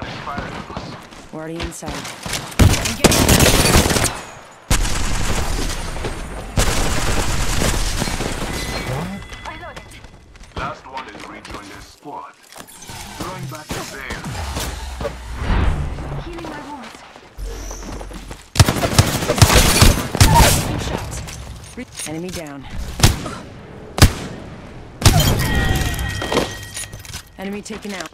We're already inside. What? Last one is rejoined his squad. Going back to there. Healing my wounds. Shots. Enemy down. Enemy taken out.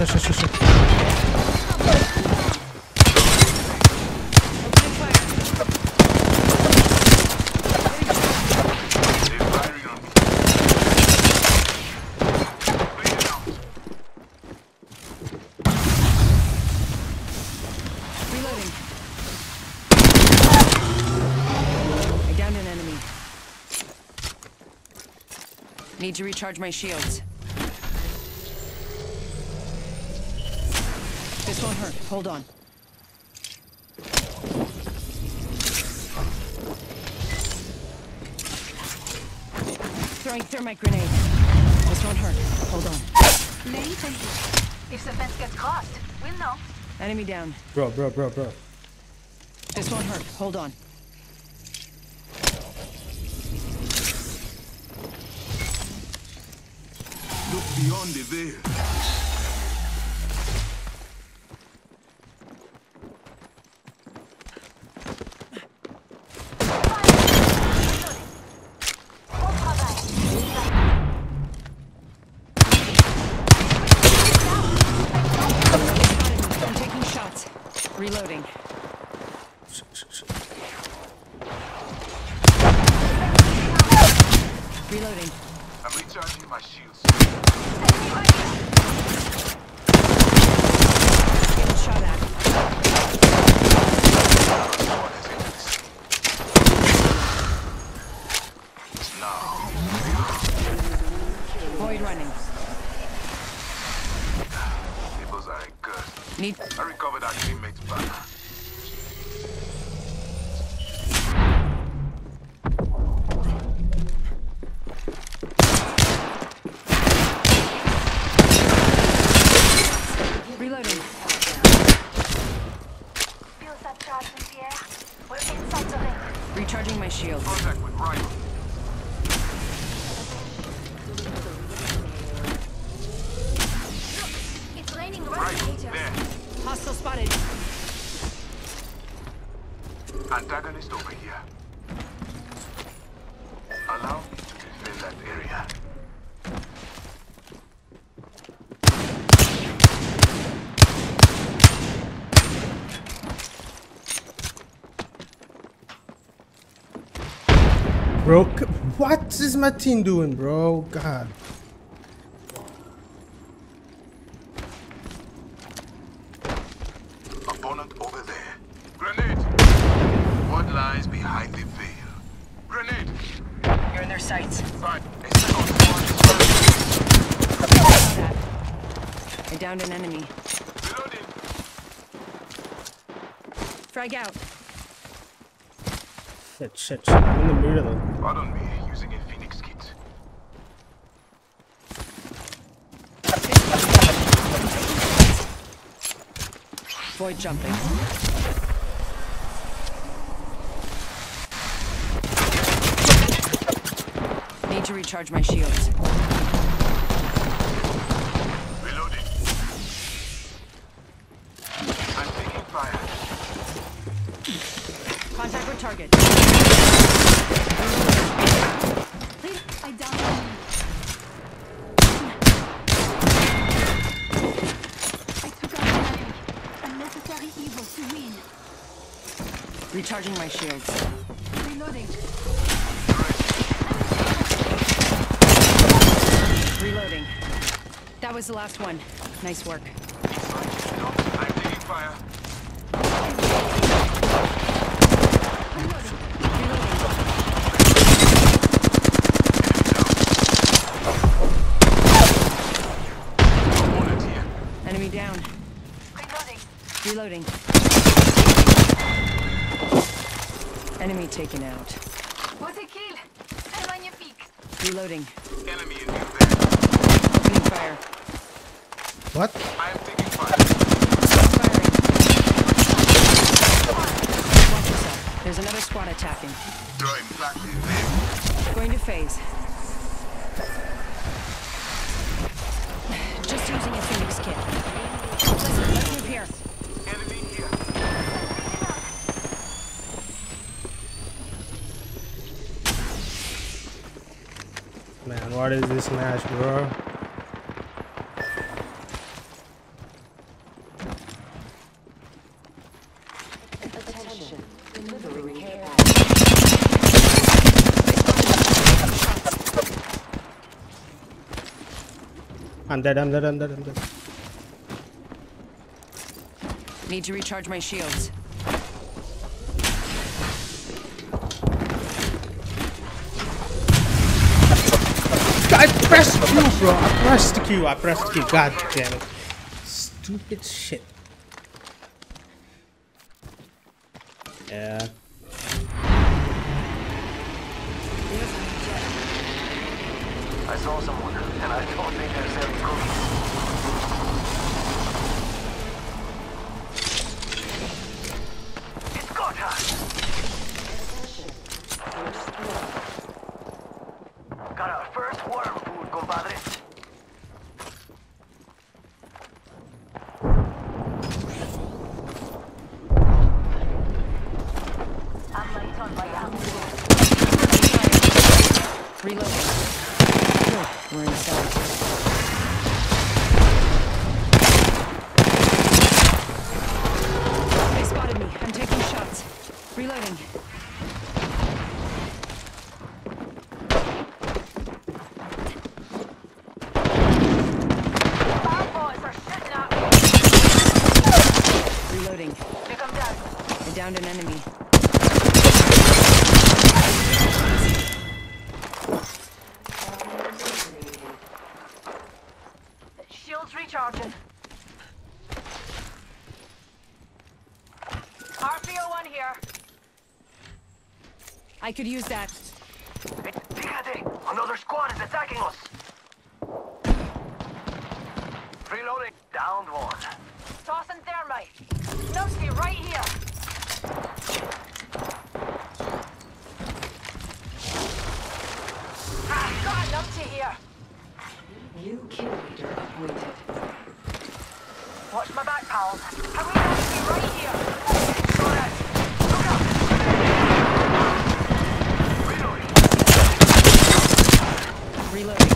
Shit. Reloading. I downed an enemy. Need to recharge my shields. This won't hurt. Hold on. Throwing thermite grenade. This won't hurt. Hold on. Many thank you. If the fence gets crossed, we'll know. Enemy down. Bro. This won't hurt. Hold on. Look beyond the veil. Reloading. Reloading. I'm recharging my shields. Getting shot at. Void running. People are good. I recovered our teammates' back. Reloading. Feels that charge in the air. We're inside the ring. Recharging my shield. Contact with rifle. It's raining right there. Hostile spotted. Antagonist over here. Allow me to defend that area. Bro, what is my team doing, bro? God. I downed an enemy. Reloading. Frag out. Shit. I'm in the middle of it. Pardon me, using a Phoenix kit. Void jumping. Need to recharge my shields. Contact with target. I took out an enemy. Unnecessary evil to win. Recharging my shields. Reloading. Reloading. That was the last one. Nice work. I'm taking fire. Down. Reloading. Enemy taken out. What a kill! Reloading. Enemy in there. What? I am taking fire. There's another squad attacking. Going to phase. Just using a Phoenix kit. Let's move here. Enemy here. Man, what is this match, bro? Attention. Delivery care. I'm dead. Need to recharge my shields. I pressed Q, bro. I pressed Q. God damn it. Stupid shit. Yeah. I saw someone, and I don't think there's any good. It's got us! Got our first worm food, compadre. Reload. We're inside. They spotted me. I'm taking shots. Reloading. Five boys are sitting up. Reloading. Pick 'em down. I downed an enemy. Recharging. RPO1 here. I could use that. Another squad is attacking us. Reloading. Downed one. Tossing thermite. Nosy right here. Ah, got an Nosy here. New kill leader appointed. Watch my back, pal. Have we got you right here? Got it. Look up. Reloading. Reloading.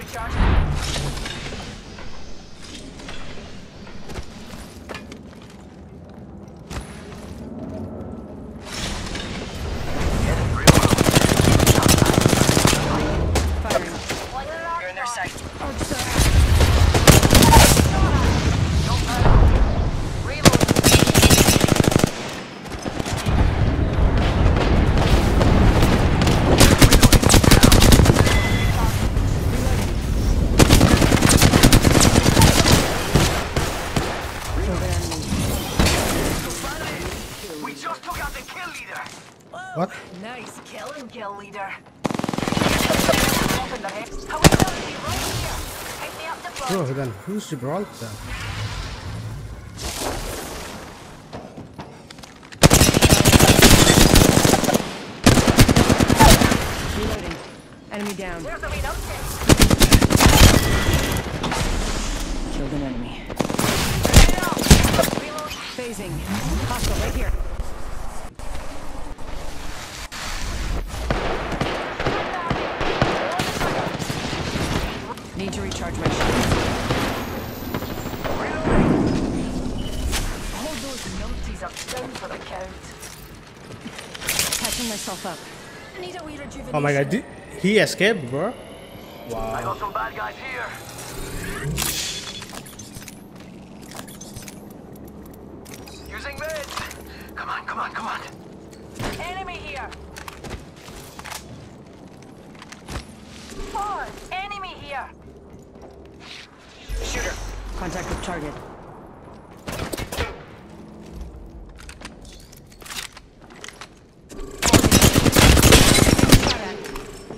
Recharge. What? Nice killing, kill leader. Bro, then who's the brawl then? Reloading. Enemy down. Killed an enemy. Phasing. Hostile right here. Need to recharge my shields. All those noties are down for the count. Catching myself up. I need a wee rejuvenation. Oh my god, did he escaped, bro? Wow. I got some bad guys here. Using meds. Come on. Enemy here. Pause. Enemy here. Shooter. Contact with target.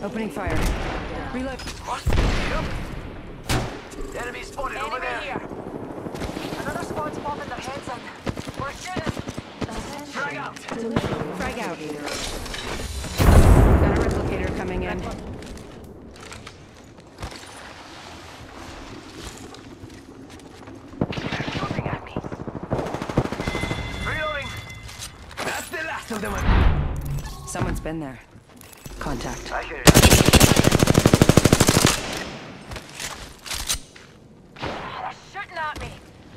Opening fire. Reload. What? Enemy spotted over there. Here. Another spot's popping their heads in. We're shooting. Frag out. Frag out. Got a replicator coming in. Someone's been there. Contact. I hear it. They're shooting at me.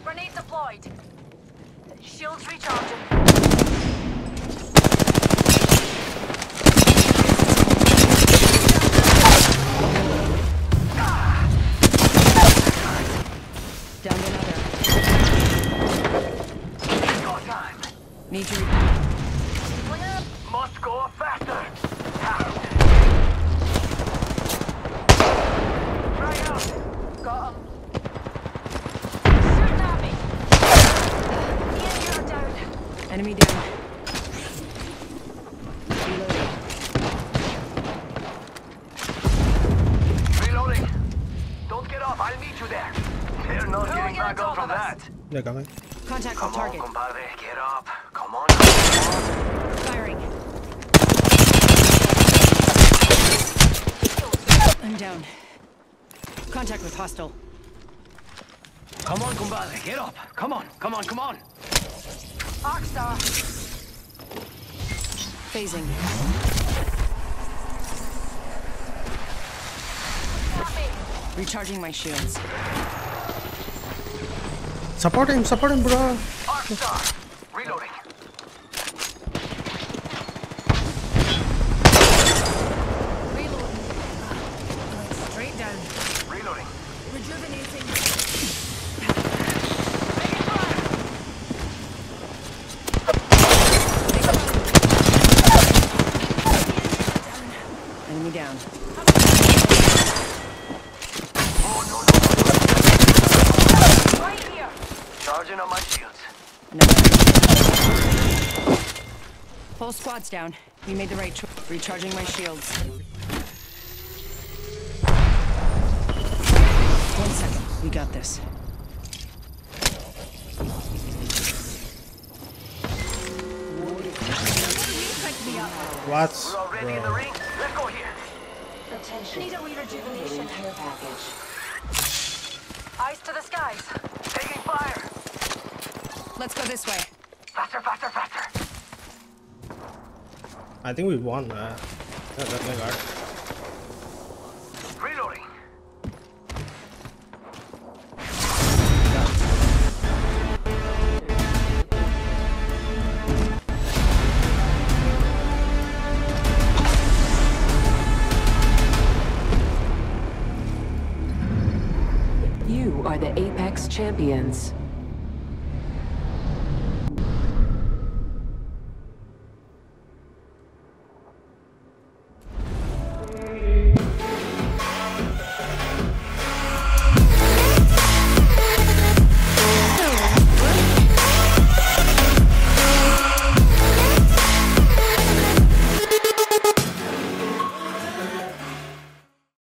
Grenade deployed. Shields recharging. Down another. Got time. Need you. Must go faster! Try out! Got him. Shooting at me! You're down. Enemy down. Reloading. Reloading. Don't get off, I'll meet you there. They're not getting back up from that. They're coming. Contact the target. Come on, compadre, get up. Come on, firing. I'm down. Contact with hostile. Come on, compadre, get up. Come on, come on, come on. Arcstar. Phasing. Recharging my shields. Support him, bro. Arcstar. Reloading. Whole squad's down. We made the right choice. Recharging my shields. 1 second. We got this. What? We're already in the ring. Let's go here. Attention. Need a wee rejuvenation. Eyes to the skies. Taking fire. Let's go this way. Faster, faster, faster. I think we won that. Reloading. You are the Apex Champions.